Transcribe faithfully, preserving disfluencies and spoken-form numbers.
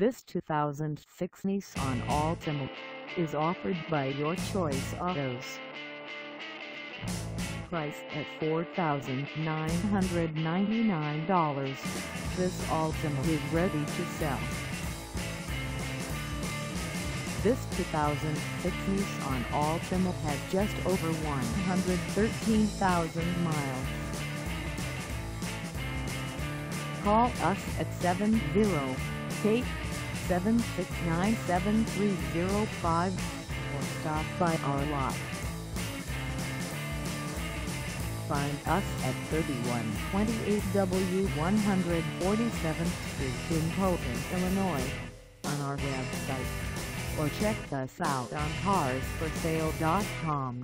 This two thousand six Nissan Altima is offered by Your Choice Autos. Priced at four thousand nine hundred ninety-nine dollars, this Altima is ready to sell. This two thousand six Nissan Altima has just over one hundred thirteen thousand miles. Call us at seven zero eight, seven six nine, seven three zero five or stop by our lot. Find us at thirty-one twenty-eight W one hundred forty-seventh Street in Posen, Illinois, on our website, or check us out on Cars for Sale dot com.